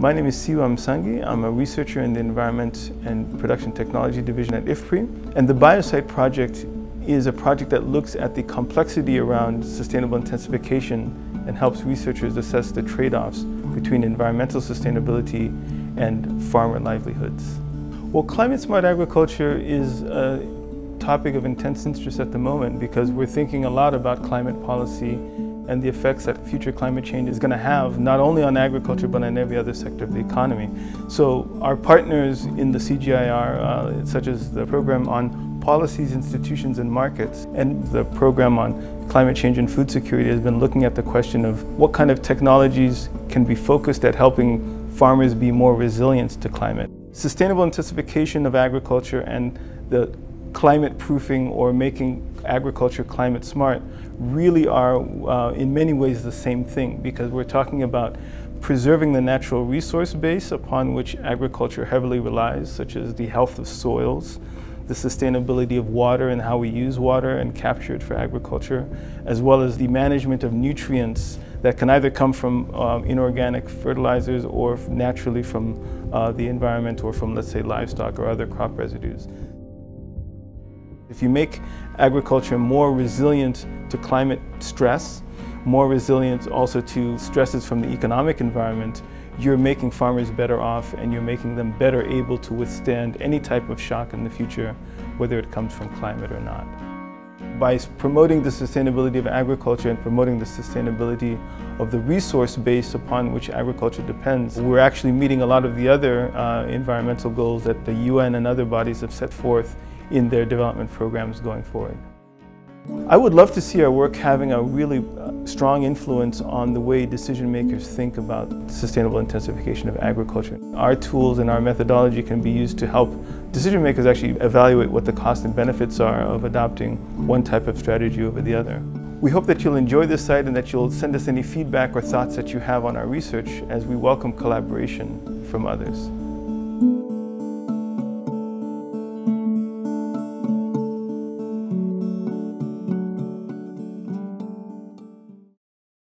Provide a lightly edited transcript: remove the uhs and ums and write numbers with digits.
My name is Siwa Msangi. I'm a researcher in the Environment and Production Technology Division at IFPRI. And the Biosight project is a project that looks at the complexity around sustainable intensification and helps researchers assess the trade-offs between environmental sustainability and farmer livelihoods. Well, climate-smart agriculture is a topic of intense interest at the moment because we're thinking a lot about climate policy and the effects that future climate change is going to have, not only on agriculture, but on every other sector of the economy. So our partners in the CGIAR, such as the program on policies, institutions, and markets, and the program on climate change and food security, has been looking at the question of what kind of technologies can be focused at helping farmers be more resilient to climate. Sustainable intensification of agriculture and the climate proofing, or making agriculture climate smart, really are in many ways the same thing, because we're talking about preserving the natural resource base upon which agriculture heavily relies, such as the health of soils, the sustainability of water and how we use water and capture it for agriculture, as well as the management of nutrients that can either come from inorganic fertilizers or naturally from the environment, or from, let's say, livestock or other crop residues. If you make agriculture more resilient to climate stress, more resilient also to stresses from the economic environment, you're making farmers better off, and you're making them better able to withstand any type of shock in the future, whether it comes from climate or not. By promoting the sustainability of agriculture and promoting the sustainability of the resource base upon which agriculture depends, we're actually meeting a lot of the other environmental goals that the UN and other bodies have set forth in their development programs going forward. I would love to see our work having a really strong influence on the way decision makers think about sustainable intensification of agriculture. Our tools and our methodology can be used to help decision makers actually evaluate what the costs and benefits are of adopting one type of strategy over the other. We hope that you'll enjoy this site and that you'll send us any feedback or thoughts that you have on our research, as we welcome collaboration from others.